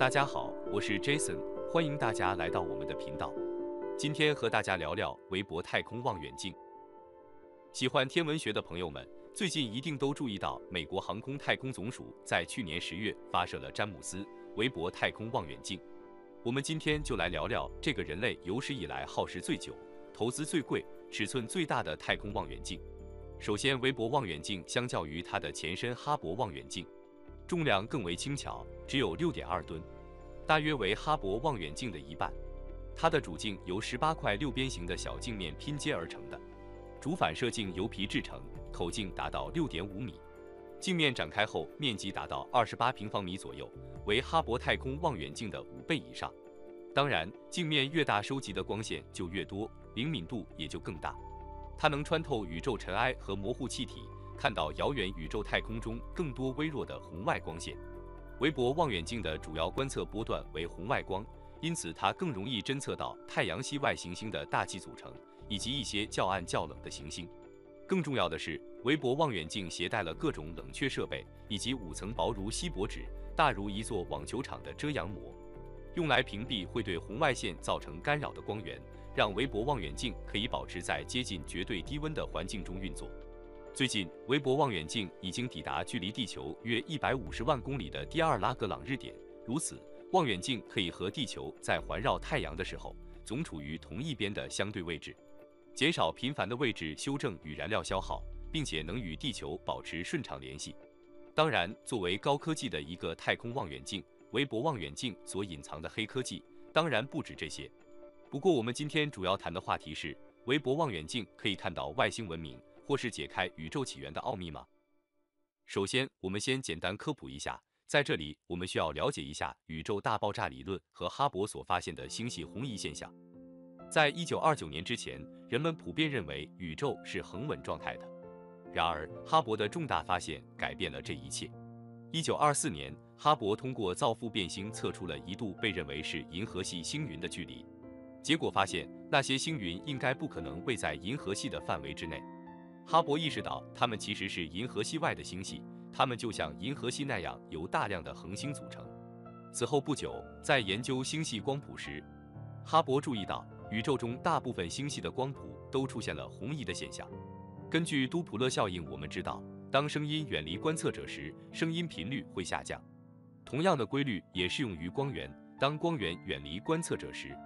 大家好，我是 Jason， 欢迎大家来到我们的频道。今天和大家聊聊韦伯太空望远镜。喜欢天文学的朋友们，最近一定都注意到，美国航空太空总署在去年10月发射了詹姆斯·韦伯太空望远镜。我们今天就来聊聊这个人类有史以来耗时最久、投资最贵、尺寸最大的太空望远镜。首先，韦伯望远镜相较于它的前身哈勃望远镜， 重量更为轻巧，只有 6.2 吨，大约为哈勃望远镜的一半。它的主镜由18块六边形的小镜面拼接而成的，主反射镜由皮制成，口径达到 6.5 米，镜面展开后面积达到28平方米左右，为哈勃太空望远镜的5倍以上。当然，镜面越大，收集的光线就越多，灵敏度也就更大。它能穿透宇宙尘埃和模糊气体， 看到遥远宇宙太空中更多微弱的红外光线。韦伯望远镜的主要观测波段为红外光，因此它更容易侦测到太阳系外行星的大气组成以及一些较暗较冷的行星。更重要的是，韦伯望远镜携带了各种冷却设备以及5层薄如锡箔纸、大如一座网球场的遮阳膜，用来屏蔽会对红外线造成干扰的光源，让韦伯望远镜可以保持在接近绝对低温的环境中运作。 最近，韦伯望远镜已经抵达距离地球约150万公里的第二拉格朗日点。如此，望远镜可以和地球在环绕太阳的时候总处于同一边的相对位置，减少频繁的位置修正与燃料消耗，并且能与地球保持顺畅联系。当然，作为高科技的一个太空望远镜，韦伯望远镜所隐藏的黑科技当然不止这些。不过，我们今天主要谈的话题是韦伯望远镜可以看到外星文明， 或是解开宇宙起源的奥秘吗？首先，我们先简单科普一下，在这里我们需要了解一下宇宙大爆炸理论和哈勃所发现的星系红移现象。在1929年之前，人们普遍认为宇宙是恒稳状态的。然而，哈勃的重大发现改变了这一切。1924年，哈勃通过造父变星测出了一度被认为是银河系星云的距离，结果发现那些星云应该不可能位在银河系的范围之内。 哈勃意识到，它们其实是银河系外的星系，它们就像银河系那样由大量的恒星组成。此后不久，在研究星系光谱时，哈勃注意到宇宙中大部分星系的光谱都出现了红移的现象。根据杜普勒效应，我们知道，当声音远离观测者时，声音频率会下降。同样的规律也适用于光源，当光源远离观测者时，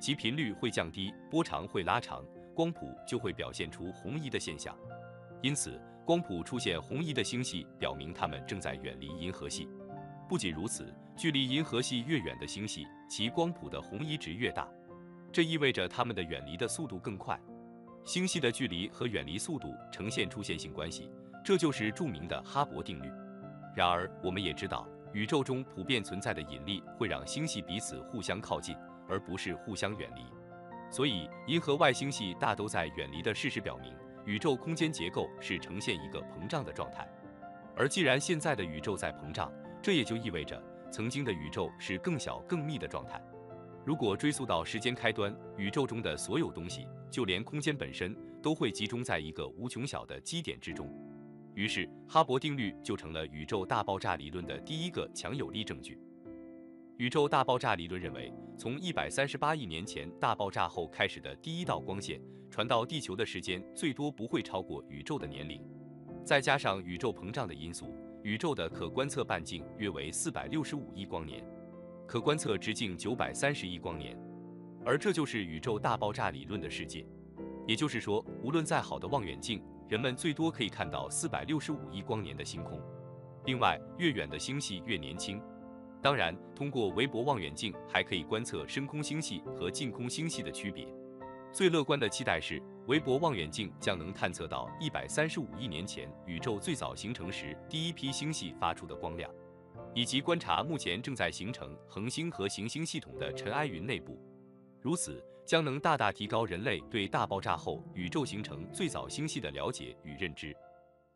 其频率会降低，波长会拉长， 光谱就会表现出红移的现象，因此光谱出现红移的星系表明它们正在远离银河系。不仅如此，距离银河系越远的星系，其光谱的红移值越大，这意味着它们的远离的速度更快。星系的距离和远离速度呈现出线性关系，这就是著名的哈勃定律。然而，我们也知道，宇宙中普遍存在的引力会让星系彼此互相靠近，而不是互相远离。 所以，银河外星系大都在远离的事实表明，宇宙空间结构是呈现一个膨胀的状态。而既然现在的宇宙在膨胀，这也就意味着曾经的宇宙是更小、更密的状态。如果追溯到时间开端，宇宙中的所有东西，就连空间本身，都会集中在一个无穷小的基点之中。于是，哈勃定律就成了宇宙大爆炸理论的第一个强有力证据。 宇宙大爆炸理论认为，从138亿年前大爆炸后开始的第一道光线传到地球的时间最多不会超过宇宙的年龄，再加上宇宙膨胀的因素，宇宙的可观测半径约为465亿光年，可观测直径930亿光年。而这就是宇宙大爆炸理论的世界。也就是说，无论再好的望远镜，人们最多可以看到465亿光年的星空。另外，越远的星系越年轻。 当然，通过韦伯望远镜还可以观测深空星系和近空星系的区别。最乐观的期待是，韦伯望远镜将能探测到135亿年前宇宙最早形成时第一批星系发出的光亮，以及观察目前正在形成恒星和行星系统的尘埃云内部。如此，将能大大提高人类对大爆炸后宇宙形成最早星系的了解与认知，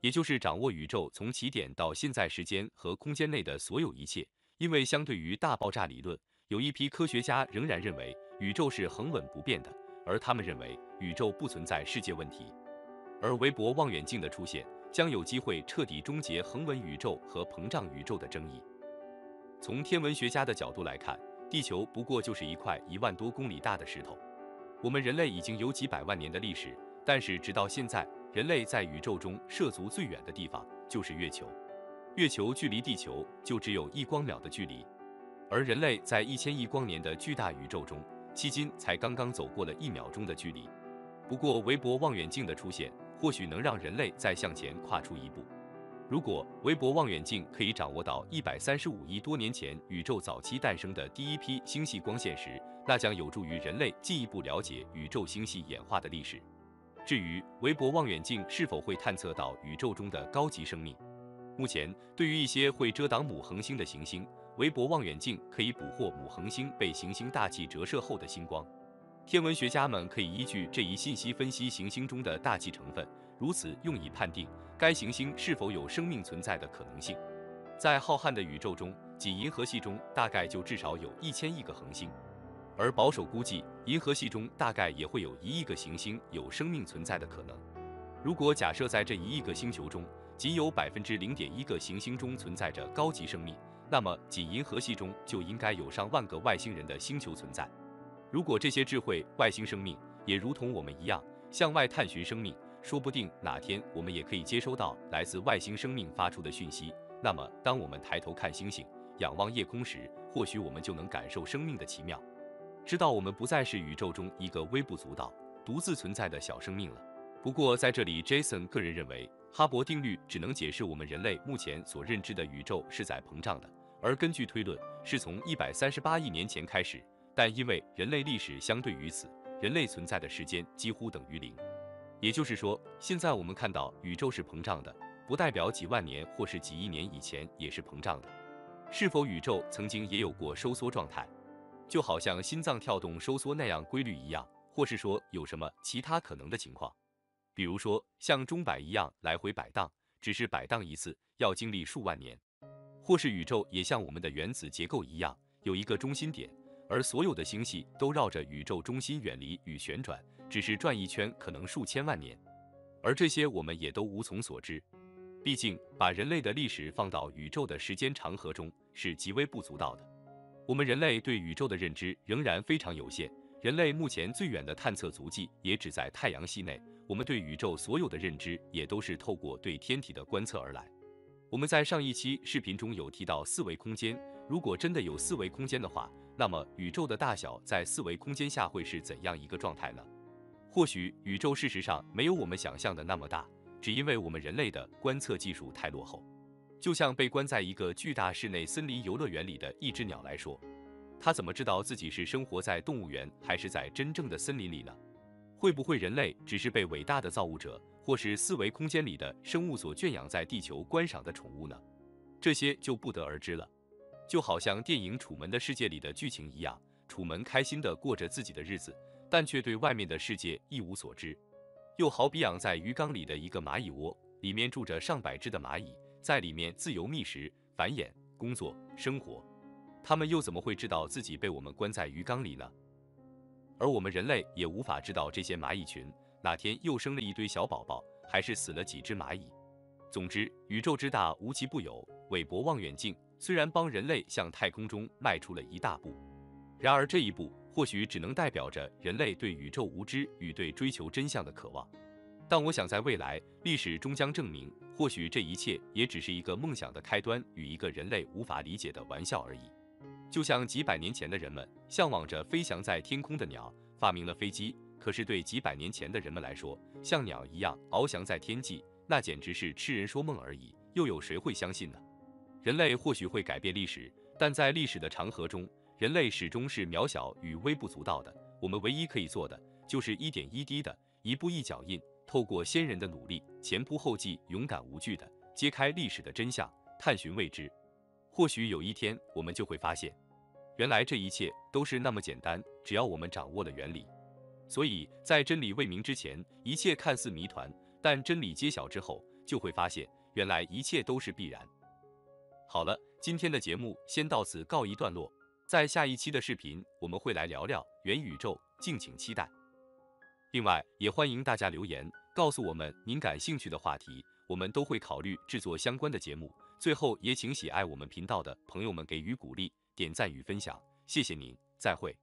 也就是掌握宇宙从起点到现在时间和空间内的所有一切。 因为相对于大爆炸理论，有一批科学家仍然认为宇宙是恒稳不变的，而他们认为宇宙不存在世界问题。而韦伯望远镜的出现将有机会彻底终结恒稳宇宙和膨胀宇宙的争议。从天文学家的角度来看，地球不过就是一块1万多公里大的石头。我们人类已经有几百万年的历史，但是直到现在，人类在宇宙中涉足最远的地方就是月球。月球距离地球就只有1光秒的距离，而人类在1000亿光年的巨大宇宙中，迄今才刚刚走过了1秒钟的距离。不过，韦伯望远镜的出现，或许能让人类再向前跨出一步。 如果韦伯望远镜可以掌握到135亿多年前宇宙早期诞生的第一批星系光线时，那将有助于人类进一步了解宇宙星系演化的历史。至于韦伯望远镜是否会探测到宇宙中的高级生命，目前对于一些会遮挡母恒星的行星，韦伯望远镜可以捕获母恒星被行星大气折射后的星光。天文学家们可以依据这一信息分析行星中的大气成分。 如此用以判定该行星是否有生命存在的可能性。在浩瀚的宇宙中，仅银河系中大概就至少有1000亿个恒星，而保守估计，银河系中大概也会有1亿个行星有生命存在的可能。如果假设在这1亿个星球中，仅有0.1%行星中存在着高级生命，那么仅银河系中就应该有上万个外星人的星球存在。如果这些智慧外星生命也如同我们一样向外探寻生命， 说不定哪天我们也可以接收到来自外星生命发出的讯息。那么，当我们抬头看星星、仰望夜空时，或许我们就能感受生命的奇妙，知道我们不再是宇宙中一个微不足道、独自存在的小生命了。不过，在这里 ，Jason 个人认为，哈勃定律只能解释我们人类目前所认知的宇宙是在膨胀的，而根据推论，是从138亿年前开始。但因为人类历史相对于此，人类存在的时间几乎等于零。 也就是说，现在我们看到宇宙是膨胀的，不代表几万年或是几亿年以前也是膨胀的。是否宇宙曾经也有过收缩状态，就好像心脏跳动收缩那样规律一样，或是说有什么其他可能的情况？比如说像钟摆一样来回摆荡，只是摆荡一次要经历数万年，或是宇宙也像我们的原子结构一样有一个中心点，而所有的星系都绕着宇宙中心远离与旋转。 只是转一圈可能数千万年，而这些我们也都无从所知。毕竟，把人类的历史放到宇宙的时间长河中是极微不足道的。我们人类对宇宙的认知仍然非常有限，人类目前最远的探测足迹也只在太阳系内。我们对宇宙所有的认知也都是透过对天体的观测而来。我们在上一期视频中有提到4维空间，如果真的有4维空间的话，那么宇宙的大小在4维空间下会是怎样一个状态呢？ 或许宇宙事实上没有我们想象的那么大，只因为我们人类的观测技术太落后。就像被关在一个巨大室内森林游乐园里的一只鸟来说，它怎么知道自己是生活在动物园还是在真正的森林里呢？会不会人类只是被伟大的造物者或是4维空间里的生物所圈养在地球观赏的宠物呢？这些就不得而知了。就好像电影《楚门的世界》里的剧情一样，楚门开心地过着自己的日子。 但却对外面的世界一无所知，又好比养在鱼缸里的一个蚂蚁窝，里面住着上百只的蚂蚁，在里面自由觅食、繁衍、工作、生活。它们又怎么会知道自己被我们关在鱼缸里呢？而我们人类也无法知道这些蚂蚁群哪天又生了一堆小宝宝，还是死了几只蚂蚁。总之，宇宙之大无奇不有。韦伯望远镜虽然帮人类向太空中迈出了一大步，然而这一步 或许只能代表着人类对宇宙无知与对追求真相的渴望，但我想在未来，历史终将证明，或许这一切也只是一个梦想的开端与一个人类无法理解的玩笑而已。就像几百年前的人们向往着飞翔在天空的鸟发明了飞机，可是对几百年前的人们来说，像鸟一样翱翔在天际，那简直是痴人说梦而已，又有谁会相信呢？人类或许会改变历史，但在历史的长河中， 人类始终是渺小与微不足道的，我们唯一可以做的就是一点一滴的、一步一脚印，透过先人的努力，前仆后继、勇敢无惧的揭开历史的真相，探寻未知。或许有一天，我们就会发现，原来这一切都是那么简单，只要我们掌握了原理。所以在真理未明之前，一切看似谜团；但真理揭晓之后，就会发现原来一切都是必然。好了，今天的节目先到此告一段落。 在下一期的视频，我们会来聊聊元宇宙，敬请期待。另外，也欢迎大家留言告诉我们您感兴趣的话题，我们都会考虑制作相关的节目。最后也请喜爱我们频道的朋友们给予鼓励、点赞与分享，谢谢您，再会。